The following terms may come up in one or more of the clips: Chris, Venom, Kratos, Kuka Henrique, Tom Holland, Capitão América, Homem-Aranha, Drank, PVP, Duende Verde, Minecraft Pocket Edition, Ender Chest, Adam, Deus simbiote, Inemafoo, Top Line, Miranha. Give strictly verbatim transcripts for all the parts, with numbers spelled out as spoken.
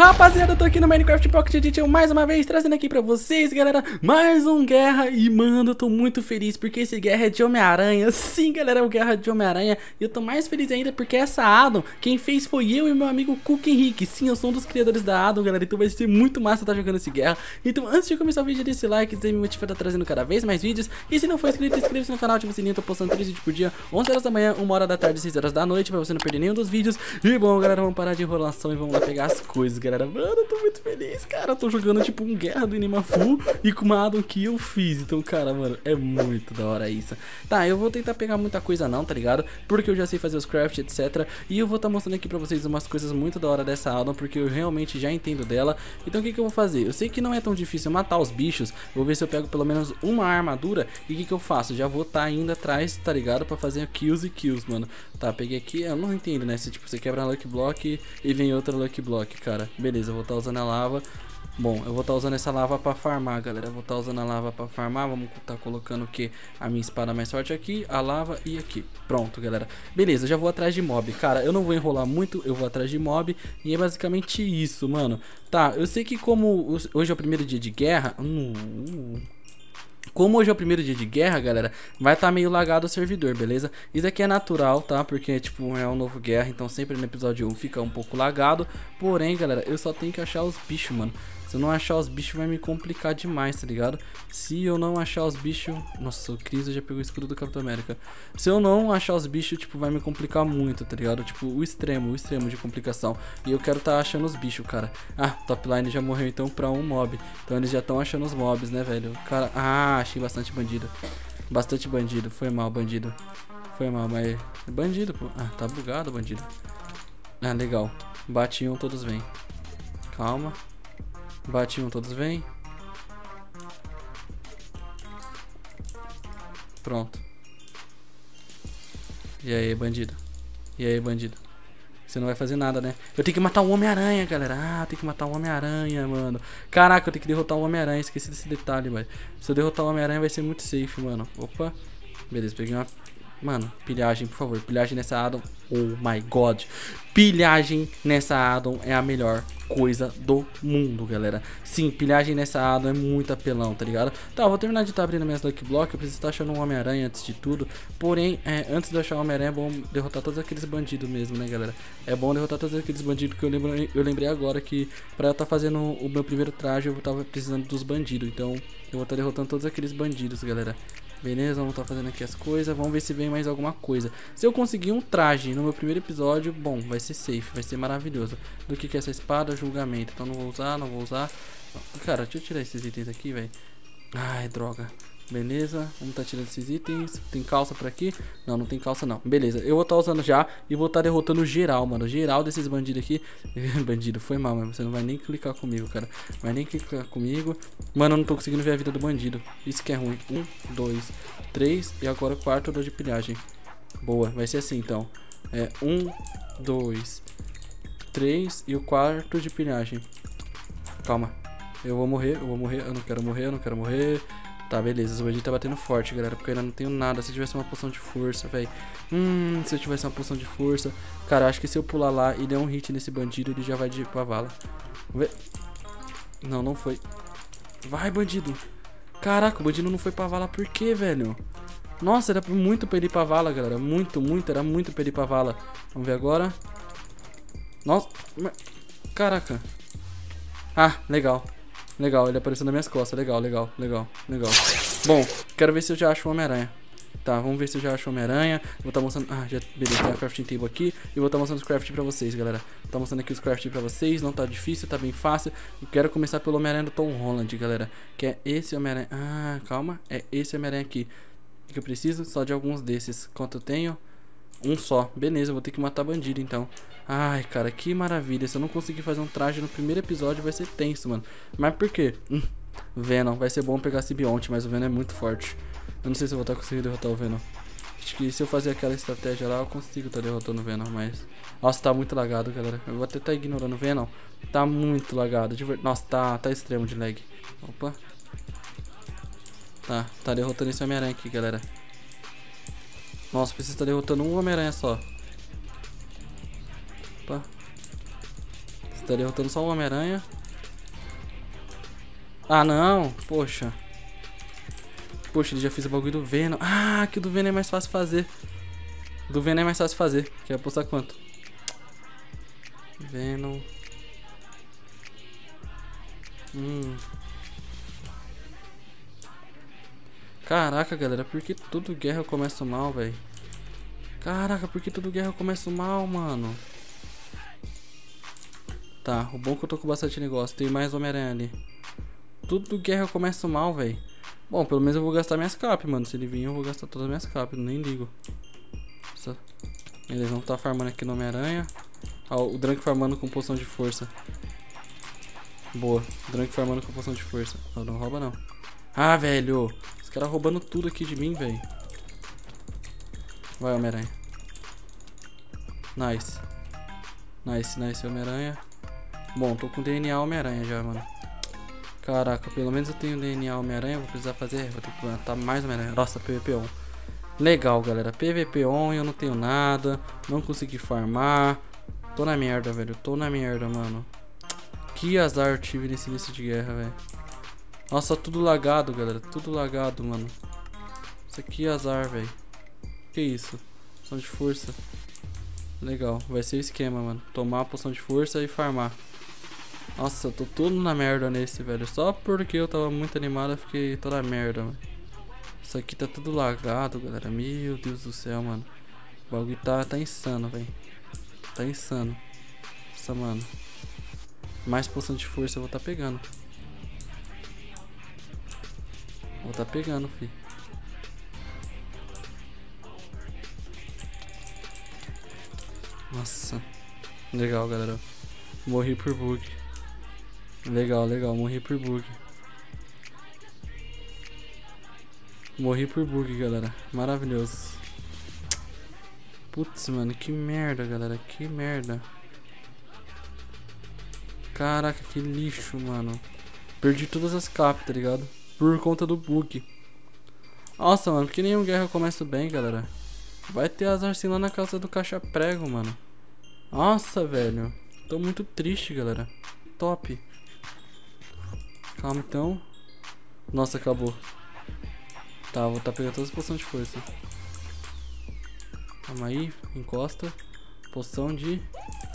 Rapaziada, eu tô aqui no Minecraft Pocket Edition mais uma vez, trazendo aqui pra vocês, galera, mais um Guerra. E, mano, eu tô muito feliz porque esse Guerra é de Homem-Aranha. Sim, galera, é o Guerra de Homem-Aranha. E eu tô mais feliz ainda porque essa Adam, quem fez foi eu e meu amigo Kuka Henrique. Sim, eu sou um dos criadores da Adam, galera, então vai ser muito massa estar jogando esse Guerra. Então, antes de começar o vídeo, deixa esse like, isso aí me motiva a estar trazendo cada vez mais vídeos. E se não for inscrito, inscreva-se no canal, ativa o sininho, tô postando três vídeos por dia, onze horas da manhã, uma hora da tarde, seis horas da noite, pra você não perder nenhum dos vídeos. E, bom, galera, vamos parar de enrolação e vamos lá pegar as coisas, galera. Galera, mano, eu tô muito feliz, cara. Eu tô jogando tipo um Guerra do Inemafoo e com uma Adam que eu fiz. Então, cara, mano, é muito da hora isso. Tá, eu vou tentar pegar muita coisa não, tá ligado? Porque eu já sei fazer os crafts, etc. E eu vou estar tá mostrando aqui pra vocês umas coisas muito da hora dessa Adam, porque eu realmente já entendo dela. Então o que que eu vou fazer? Eu sei que não é tão difícil matar os bichos. Vou ver se eu pego pelo menos uma armadura. E o que que eu faço? Já vou estar tá indo atrás, tá ligado? Pra fazer kills e kills, mano. Tá, peguei aqui, eu não entendo, né? Se tipo, você quebra um Lucky Block e vem outro Lucky Block, cara. Beleza, eu vou estar usando a lava. Bom, eu vou estar usando essa lava pra farmar, galera. Eu vou estar usando a lava pra farmar. Vamos estar colocando o que? A minha espada mais forte aqui, a lava e aqui. Pronto, galera. Beleza, eu já vou atrás de mob. Cara, eu não vou enrolar muito, eu vou atrás de mob. E é basicamente isso, mano. Tá, eu sei que como hoje é o primeiro dia de guerra... Hum... Como hoje é o primeiro dia de guerra, galera, vai estar tá meio lagado o servidor, beleza? Isso aqui é natural, tá? Porque, tipo, é um novo guerra, então sempre no episódio um fica um pouco lagado. Porém, galera, eu só tenho que achar os bichos, mano. Se eu não achar os bichos, vai me complicar demais, tá ligado? Se eu não achar os bichos... Nossa, o Chris já pegou o escudo do Capitão América. Se eu não achar os bichos, tipo, vai me complicar muito, tá ligado? Tipo, o extremo, o extremo de complicação. E eu quero estar tá achando os bichos, cara. Ah, Top Line já morreu, então, pra um mob. Então eles já estão achando os mobs, né, velho? Cara... Ah, achei bastante bandido. Bastante bandido. Foi mal, bandido. Foi mal, mas... Bandido, pô. Ah, tá bugado, bandido. Ah, legal. Bate um, todos vêm. Calma. Bate um, todos vêm. Pronto. E aí, bandido. E aí, bandido. Você não vai fazer nada, né? Eu tenho que matar o Homem-Aranha, galera. Ah, tem que matar o Homem-Aranha, mano. Caraca, eu tenho que derrotar o Homem-Aranha. Esqueci desse detalhe, velho. Se eu derrotar o Homem-Aranha vai ser muito safe, mano. Opa. Beleza, peguei uma... Mano, pilhagem, por favor. Pilhagem nessa Adam. Oh my god. Pilhagem nessa Adam é a melhor coisa do mundo, galera. Sim, pilhagem nessa Adam é muito apelão, tá ligado? Tá, eu vou terminar de estar tá abrindo minhas Lucky Block. Eu preciso estar tá achando um Homem-Aranha antes de tudo. Porém, é, antes de eu achar um Homem-Aranha é bom derrotar todos aqueles bandidos mesmo, né, galera? É bom derrotar todos aqueles bandidos, porque eu lembrei, eu lembrei agora que pra eu estar tá fazendo o meu primeiro traje eu tava precisando dos bandidos. Então, eu vou estar tá derrotando todos aqueles bandidos, galera. Beleza, vamos estar tá fazendo aqui as coisas. Vamos ver se vem mais alguma coisa. Se eu conseguir um traje no meu primeiro episódio, bom, vai ser safe, vai ser maravilhoso. Do que que é essa espada? Julgamento. Então não vou usar, não vou usar. Cara, deixa eu tirar esses itens aqui, velho. Ai, droga. Beleza, vamos tá tirando esses itens. Tem calça por aqui? Não, não tem calça não. Beleza, eu vou tá usando já e vou tá derrotando geral, mano. Geral desses bandidos aqui. Bandido, foi mal, mas você não vai nem clicar comigo, cara. Vai nem clicar comigo. Mano, eu não tô conseguindo ver a vida do bandido. Isso que é ruim. Um, dois, três. E agora o quarto eu dou de pilhagem. Boa, vai ser assim então. É, um, dois, três. E o quarto de pilhagem. Calma. Eu vou morrer, eu vou morrer. Eu não quero morrer, eu não quero morrer. Tá, beleza, os bandidos tá batendo forte, galera, porque eu ainda não tenho nada. Se eu tivesse uma poção de força, velho. Hum, se eu tivesse uma poção de força. Cara, acho que se eu pular lá e der um hit nesse bandido, ele já vai de pra vala. Vamos ver. Não, não foi. Vai, bandido. Caraca, o bandido não foi pra vala por quê, velho? Nossa, era muito pra ele ir pra vala, galera. Muito, muito, era muito pra ele ir pra vala. Vamos ver agora. Nossa, caraca. Ah, legal. Legal, ele apareceu nas minhas costas. Legal, legal, legal, legal. Bom, quero ver se eu já acho o Homem-Aranha. Tá, vamos ver se eu já acho o Homem-Aranha. Vou estar tá mostrando... Ah, já... beleza, tem a crafting table aqui. E vou estar tá mostrando os crafting pra vocês, galera. Vou tá mostrando aqui os crafting pra vocês. Não tá difícil, tá bem fácil. Eu quero começar pelo Homem-Aranha do Tom Holland, galera. Que é esse Homem-Aranha... Ah, calma. É esse Homem-Aranha aqui. O que eu preciso? Só de alguns desses. Quanto eu tenho? Um só. Beleza, eu vou ter que matar bandido, então. Ai, cara, que maravilha. Se eu não conseguir fazer um traje no primeiro episódio, vai ser tenso, mano. Mas por quê? Hum, Venom. Vai ser bom pegar simbionte, mas o Venom é muito forte. Eu não sei se eu vou estar conseguindo derrotar o Venom. Acho que se eu fazer aquela estratégia lá, eu consigo estar derrotando o Venom, mas... Nossa, tá muito lagado, galera. Eu vou até estar ignorando o Venom. Tá muito lagado. Nossa, tá, tá extremo de lag. Opa. Tá, tá derrotando esse Homem-Aranha aqui, galera. Nossa, precisa estar derrotando um Homem-Aranha só. Opa. Você tá derrotando só o Homem-Aranha. Ah, não. Poxa. Poxa, ele já fez o bagulho do Venom. Ah, que o do Venom é mais fácil fazer. Do Venom é mais fácil fazer. Quer apostar quanto? Venom. Hum. Caraca, galera. Por que tudo guerra eu começo mal, velho? Caraca, por que tudo guerra eu começo mal, mano? Tá, o bom é que eu tô com bastante negócio. Tem mais Homem-Aranha ali. Tudo guerra eu começo mal, velho. Bom, pelo menos eu vou gastar minhas capas, mano. Se ele vir, eu vou gastar todas as minhas capas. Nem ligo. Eles vão estar farmando aqui no Homem-Aranha. Ah, o Drank farmando com poção de força. Boa. Drank farmando com poção de força. Não, não rouba, não. Ah, velho. Os caras roubando tudo aqui de mim, velho. Vai, Homem-Aranha. Nice. Nice, nice, Homem-Aranha. Bom, tô com D N A Homem-Aranha já, mano. Caraca, pelo menos eu tenho D N A Homem-Aranha. Vou precisar fazer... Vou ter que plantar mais Homem-Aranha. Nossa, P V P um. Legal, galera. P V P um, eu não tenho nada. Não consegui farmar. Tô na merda, velho. Tô na merda, mano. Que azar eu tive nesse início de guerra, velho. Nossa, tudo lagado, galera. Tudo lagado, mano. Isso aqui é azar, velho. Que isso? Poção de força. Legal. Vai ser o esquema, mano. Tomar a poção de força e farmar. Nossa, eu tô todo na merda nesse, velho. Só porque eu tava muito animado, eu fiquei toda merda, mano. Isso aqui tá tudo lagado, galera. Meu Deus do céu, mano. O bagulho tá, tá insano, velho. Tá insano. Nossa, mano. Mais poção de força eu vou tá pegando. Vou tá pegando, fi. Nossa. Legal, galera. Morri por bug. Legal, legal. Morri por bug. Morri por bug, galera. Maravilhoso. Putz, mano, que merda, galera. Que merda. Caraca, que lixo, mano. Perdi todas as capas, tá ligado? Por conta do bug. Nossa, mano, porque nenhuma guerra eu começo bem, galera. Vai ter azar sim lá na casa do caixa prego, mano. Nossa, velho. Tô muito triste, galera. Top. Calma, então. Nossa, acabou. Tá, vou tá pegando todas as poções de força. Calma aí, encosta. Poção de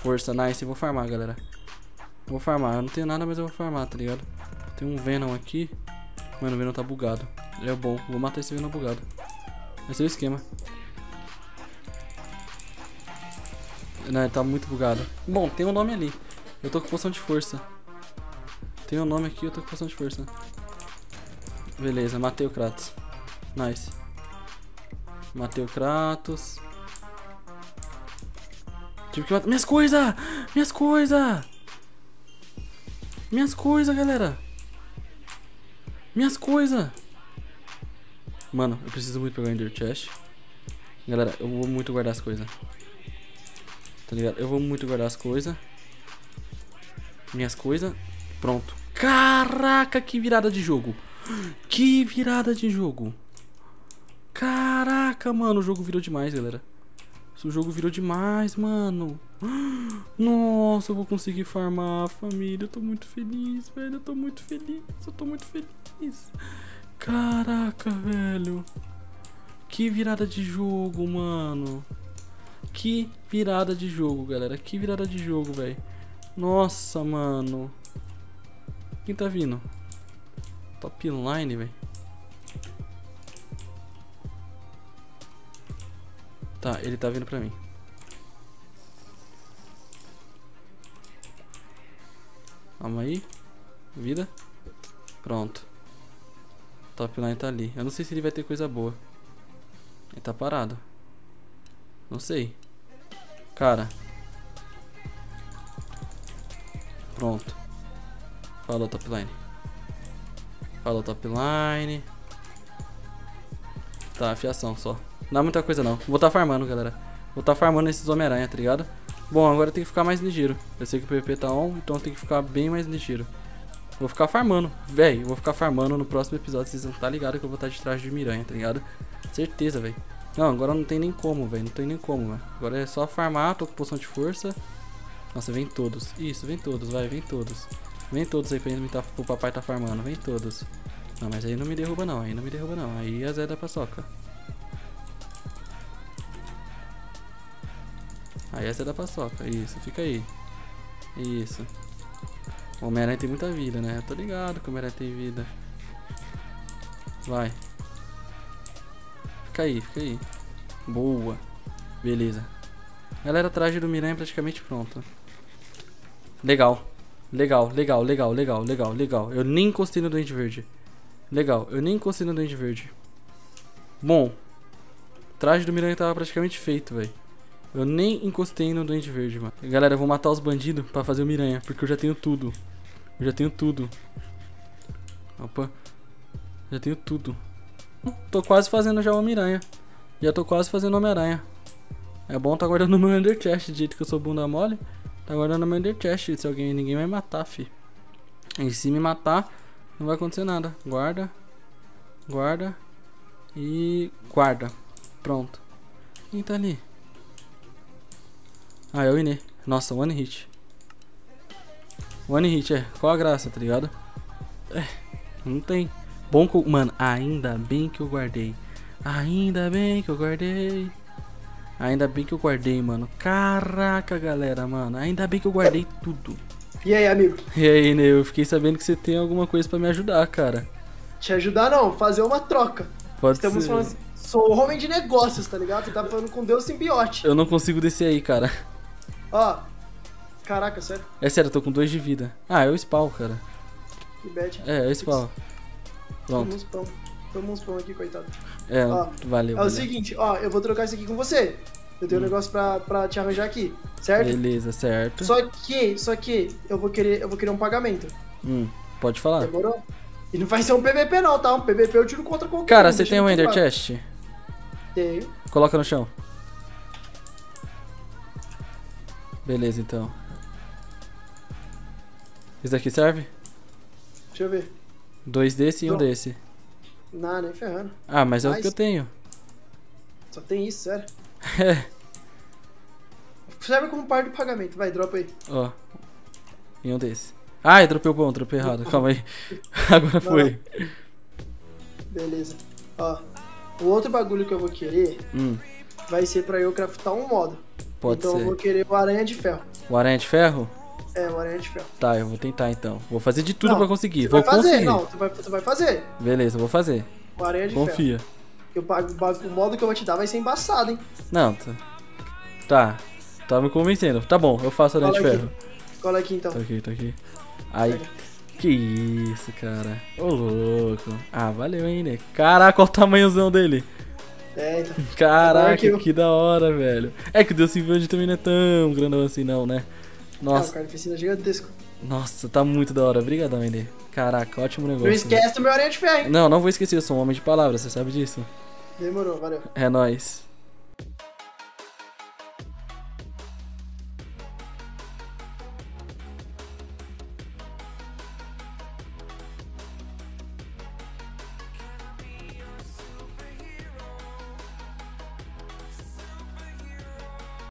força, nice, vou farmar, galera. Vou farmar, eu não tenho nada, mas eu vou farmar, tá ligado? Tem um Venom aqui. Mano, o Venom tá bugado. Ele é bom, vou matar esse Venom bugado. Esse é o esquema. Não, ele tá muito bugado. Bom, tem um nome ali. Eu tô com poção de força. Tem um nome aqui, eu tô com poção de força. Beleza, matei o Kratos. Nice. Matei o Kratos. Tive que matar... Minhas coisas! Minhas coisas! Minhas coisas, galera! Minhas coisas! Mano, eu preciso muito pegar o Ender Chest. Galera, eu vou muito guardar as coisas. Tá ligado? Eu vou muito guardar as coisas. Minhas coisas. Pronto. Caraca, que virada de jogo. Que virada de jogo. Caraca, mano. O jogo virou demais, galera. O jogo virou demais, mano. Nossa, eu vou conseguir farmar, família. Eu tô muito feliz, velho. Eu tô muito feliz. Eu tô muito feliz. Caraca, velho. Que virada de jogo, mano. Que virada de jogo, galera. Que virada de jogo, velho. Nossa, mano. Quem tá vindo? Top Line, velho. Tá, ele tá vindo pra mim. Calma aí. Vida. Pronto. Top Line tá ali. Eu não sei se ele vai ter coisa boa. Ele tá parado. Não sei. Cara. Pronto. Falou, Top Line. Falou, Top Line. Tá, afiação só. Não é muita coisa, não. Vou tá farmando, galera. Vou tá farmando esses Homem-Aranha, tá ligado? Bom, agora tem que ficar mais ligeiro. Eu sei que o P V P tá on, então tem que ficar bem mais ligeiro. Vou ficar farmando. Véi, vou ficar farmando no próximo episódio. Vocês vão tá ligado que eu vou estar tá de trás de Miranha, tá ligado? Certeza, véi. Não, agora não tem nem como, velho. Não tem nem como, velho. Agora é só farmar, tô com poção de força. Nossa, vem todos. Isso, vem todos, vai, vem todos. Vem todos aí pra gente, tá, o papai tá farmando. Vem todos. Não, mas aí não me derruba não, aí não me derruba não. Aí a Zé da paçoca. Aí a Zé da paçoca, isso, fica aí. Isso. O Homem-Aranha tem muita vida, né? Eu tô ligado que o Homem-Aranha tem vida. Vai. Fica aí, fica aí. Boa. Beleza. Galera, traje do Miranha praticamente pronto. Legal. Legal, legal, legal, legal, legal, legal. Eu nem encostei no Duende Verde. Legal, eu nem encostei no Duende Verde. Bom. O traje do Miranha tava praticamente feito, velho. Eu nem encostei no Duende Verde, mano. Galera, eu vou matar os bandidos pra fazer o Miranha, porque eu já tenho tudo. Eu já tenho tudo. Opa. Já tenho tudo. Tô quase fazendo já o Miranha. Já tô quase fazendo o Homem-Aranha. É bom tá guardando meu Ender Chest, do jeito que eu sou bunda mole. Tá guardando meu Ender Chest, se alguém, ninguém vai matar, fi. E se me matar, não vai acontecer nada. Guarda. Guarda. E... guarda. Pronto. Quem tá ali? Ah, é o Ine. Nossa, one hit. One hit, é. Qual a graça, tá ligado? É. Não tem. Bom que eu... Mano, ainda bem que eu guardei. Ainda bem que eu guardei. Ainda bem que eu guardei, mano. Caraca, galera, mano. Ainda bem que eu guardei tudo. E aí, amigo? E aí, né? Eu fiquei sabendo que você tem alguma coisa pra me ajudar, cara. Te ajudar não, fazer uma troca. Pode Estamos ser. Falando assim, sou o homem de negócios, tá ligado? Você tá falando com Deus simbiote. Eu não consigo descer aí, cara. Ó. Caraca, sério? É sério, eu tô com dois de vida. Ah, é o spawn, cara. Que bad. É, é o spawn. Pronto. Toma um spawn aqui, coitado. É, ó, valeu. É o valeu. seguinte, ó, eu vou trocar isso aqui com você. Eu tenho hum. um negócio pra, pra te arranjar aqui, certo? Beleza, certo. Só que, só que eu vou querer, eu vou querer um pagamento. Hum, pode falar. Demorou? E não vai ser um P V P não, tá? Um P V P eu tiro contra qualquer. Cara, um, você tem um Ender Chest? Tenho. Coloca no chão. Beleza, então. Esse daqui serve? Deixa eu ver. Dois desse e não. um desse. Não, nem ferrando. Ah, mas, mas é o que eu tenho. Só tem isso, sério. É. Serve como par de pagamento. Vai, dropa aí. Ó. E um desse. Ah, eu dropei o bom, dropei errado. Calma aí. Agora foi. Beleza. Ó. O outro bagulho que eu vou querer hum. vai ser pra eu craftar um modo. Pode então ser. Então eu vou querer o aranha de ferro. O aranha de ferro? É, o aranha de ferro. Tá, eu vou tentar então. Vou fazer de tudo não, pra conseguir. Vou fazer, conseguir. Não, tu vai, tu vai fazer. Beleza, eu vou fazer. O aranha de Confia. ferro. Confia. O modo que eu vou te dar vai ser embaçado, hein? Não, tá. Tá, tá me convencendo. Tá bom, eu faço aranha Cola de aqui. ferro. Cola aqui então. Tá aqui, tá aqui. Aí. Pega. Que isso, cara. Ô, louco. Ah, valeu, hein, né? Caraca, olha o tamanhozão dele. É, então. Caraca, é que da hora, velho. É que o Deus simbiote também não é tão grandão assim, não, né? Nossa, é um carnificina gigantesco. Nossa, tá muito da hora. Obrigado, Ender. Caraca, ótimo negócio. Não esquece do meu aranha de ferro, hein? Não, não vou esquecer. Eu sou um homem de palavras, você sabe disso. Demorou, valeu. É nóis.